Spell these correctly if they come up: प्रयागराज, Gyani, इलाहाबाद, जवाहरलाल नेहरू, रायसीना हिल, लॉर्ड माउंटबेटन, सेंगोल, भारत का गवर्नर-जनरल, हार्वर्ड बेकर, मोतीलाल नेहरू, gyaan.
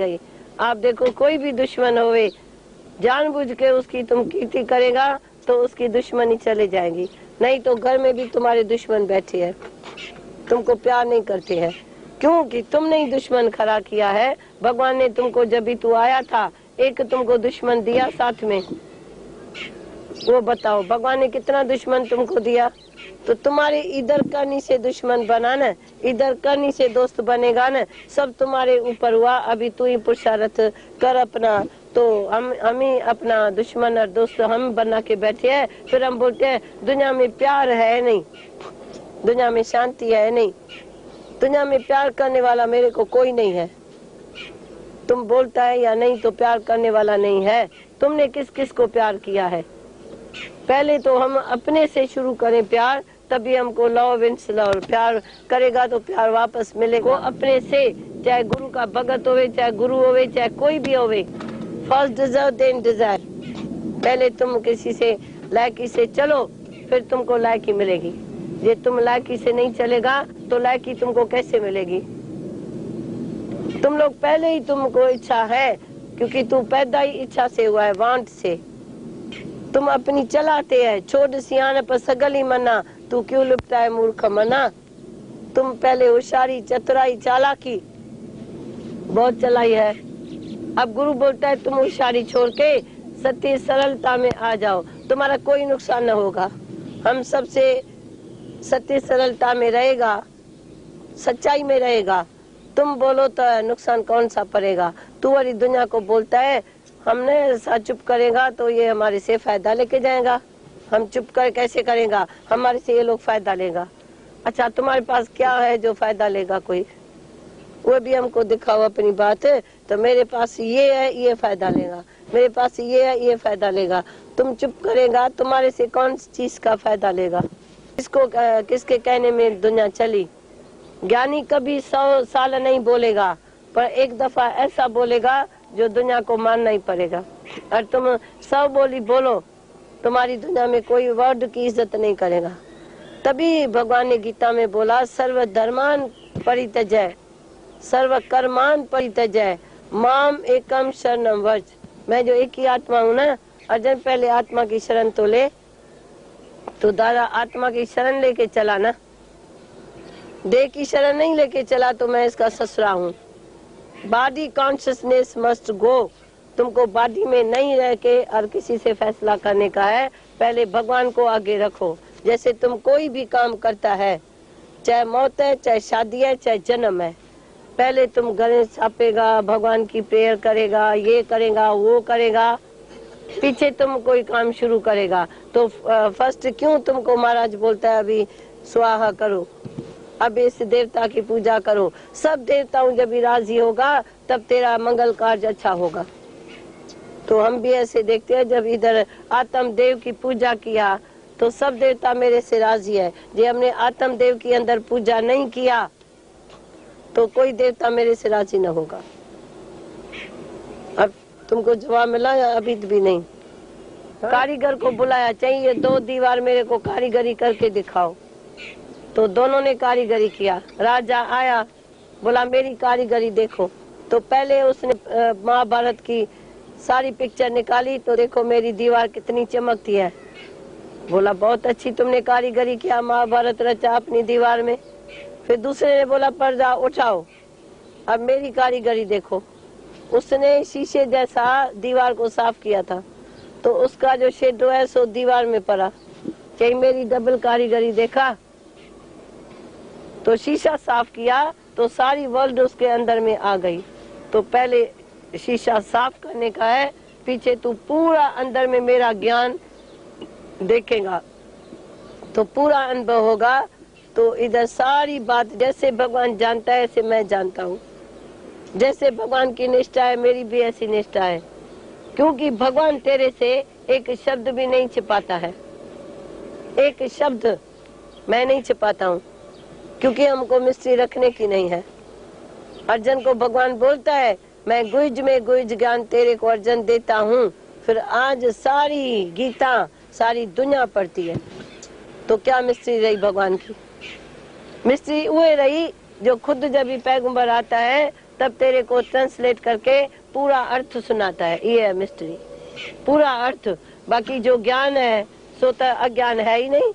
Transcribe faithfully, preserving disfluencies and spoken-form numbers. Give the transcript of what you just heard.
जाइए। आप देखो कोई भी दुश्मन होवे जानबूझ के उसकी तुम कीर्ति करेगा तो उसकी दुश्मनी चले जाएगी, नहीं तो घर में भी तुम्हारे दुश्मन बैठे हैं, तुमको प्यार नहीं करते हैं, क्योंकि तुमने ही दुश्मन खड़ा किया है। भगवान ने तुमको जब भी तू आया था एक तुमको दुश्मन दिया साथ में, वो बताओ भगवान ने कितना दुश्मन तुमको दिया। तो तुम्हारे इधर करनी से दुश्मन बना न, इधर करनी से दोस्त बनेगा न, सब तुम्हारे ऊपर हुआ। अभी तू ही पुरुषार्थ कर अपना, तो हम हम ही अपना दुश्मन और दोस्त हम बना के बैठे हैं। फिर हम बोलते हैं दुनिया में प्यार है नहीं, दुनिया में शांति है नहीं, दुनिया में प्यार करने वाला मेरे को कोई नहीं है। तुम बोलता है या नहीं तो प्यार करने वाला नहीं है। तुमने किस किस को प्यार किया है? पहले तो हम अपने से शुरू करें प्यार, तभी हमको लव विंस लव। प्यार करेगा तो प्यार वापस मिलेगा। वो अपने से, चाहे गुरु का भगत होवे, चाहे गुरु होवे, चाहे कोई भी होवे। First desire then desire. पहले तुम किसी से लायकी से चलो, फिर तुमको लायकी मिलेगी। ये तुम लायकी से नहीं चलेगा तो लायकी तुमको कैसे मिलेगी? तुम लोग पहले ही तुमको इच्छा है, क्योंकि तू पैदा ही इच्छा से हुआ है, वांट से। तुम अपनी चलाते हैं, छोड़ सियाने पर सगली मना, तू क्यों लुपता है मूर्ख मना। तुम पहले होशारी चतुराई चालाकी बहुत चलाई है। अब गुरु बोलता है तुम होशारी छोड़ के सत्य सरलता में आ जाओ, तुम्हारा कोई नुकसान न होगा। हम सबसे सत्य सरलता में रहेगा, सच्चाई में रहेगा। तुम बोलो तो नुकसान कौन सा पड़ेगा? तू वाली दुनिया को बोलता है हमने ऐसा चुप करेगा तो ये हमारे से फायदा लेके जाएगा। हम चुप कर कैसे करेगा? हमारे से ये लोग फायदा लेगा। अच्छा तुम्हारे पास क्या है जो फायदा लेगा? कोई वो भी हमको दिखाओ अपनी बात। तो मेरे पास ये है, ये फायदा लेगा। मेरे पास ये है, ये फायदा लेगा। तुम चुप करेगा, तुम्हारे से कौन सी चीज का फायदा लेगा? किसको किसके कहने में दुनिया चली? ज्ञानी कभी सौ साल नहीं बोलेगा, पर एक दफा ऐसा बोलेगा जो दुनिया को मानना ही पड़ेगा। और तुम सब बोली बोलो, तुम्हारी दुनिया में कोई वर्ड की इज्जत नहीं करेगा। तभी भगवान ने गीता में बोला सर्व धर्मान परित्यज्य, सर्व कर्मान परित्यज्य, माम एकम शरणं व्रज। मैं जो एक ही आत्मा हूँ ना अर्जुन, पहले आत्मा की शरण तो ले। तो दादा आत्मा की शरण लेके चला ना, देह की शरण नहीं लेके चला तो मैं इसका ससुरा हूँ। Body consciousness must go. तुमको बॉडी में नहीं रह के और किसी से फैसला करने का है, पहले भगवान को आगे रखो। जैसे तुम कोई भी काम करता है, चाहे मौत है, चाहे शादी है, चाहे जन्म है, पहले तुम गणेश छापेगा, भगवान की प्रेयर करेगा, ये करेगा, वो करेगा, पीछे तुम कोई काम शुरू करेगा। तो फर्स्ट क्यों तुमको महाराज बोलता है अभी स्वाहा करो, अब इस देवता की पूजा करो। सब देवताओं जब भी राजी होगा तब तेरा मंगल कार्य अच्छा होगा। तो हम भी ऐसे देखते हैं, जब इधर आत्म देव की पूजा किया तो सब देवता मेरे से राजी है। जे हमने आत्म देव के अंदर पूजा नहीं किया तो कोई देवता मेरे से राजी न होगा। अब तुमको जवाब मिला या अभी भी नहीं? कारीगर को बुलाया, चाहिए दो दीवार मेरे को कारीगरी करके दिखाओ। तो दोनों ने कारीगरी किया। राजा आया, बोला मेरी कारीगरी देखो। तो पहले उसने महाभारत की सारी पिक्चर निकाली, तो देखो मेरी दीवार कितनी चमकती है। बोला बहुत अच्छी तुमने कारीगरी किया, महाभारत रचा अपनी दीवार में। फिर दूसरे ने बोला पर्दा उठाओ, अब मेरी कारीगरी देखो। उसने शीशे जैसा दीवार को साफ किया था, तो उसका जो शेडो है सो दीवार में पड़ा। कहीं मेरी डबल कारीगरी देखा। तो शीशा साफ किया तो सारी वर्ल्ड उसके अंदर में आ गई। तो पहले शीशा साफ करने का है, पीछे तू पूरा अंदर में मेरा ज्ञान देखेगा तो पूरा अनुभव होगा। तो इधर सारी बात जैसे भगवान जानता है ऐसे मैं जानता हूँ, जैसे भगवान की निष्ठा है मेरी भी ऐसी निष्ठा है, क्योंकि भगवान तेरे से एक शब्द भी नहीं छिपाता है। एक शब्द मैं नहीं छिपाता हूँ, क्योंकि हमको मिस्ट्री रखने की नहीं है। अर्जुन को भगवान बोलता है मैं गुइज में गुइज ज्ञान तेरे को अर्जुन देता हूँ। फिर आज सारी गीता सारी दुनिया पढ़ती है, तो क्या मिस्ट्री रही भगवान की? मिस्ट्री वो रही जो खुद जब भी पैगंबर आता है तब तेरे को ट्रांसलेट करके पूरा अर्थ सुनाता है। ये है मिस्ट्री, पूरा अर्थ। बाकी जो ज्ञान है सो तो अज्ञान है ही नहीं।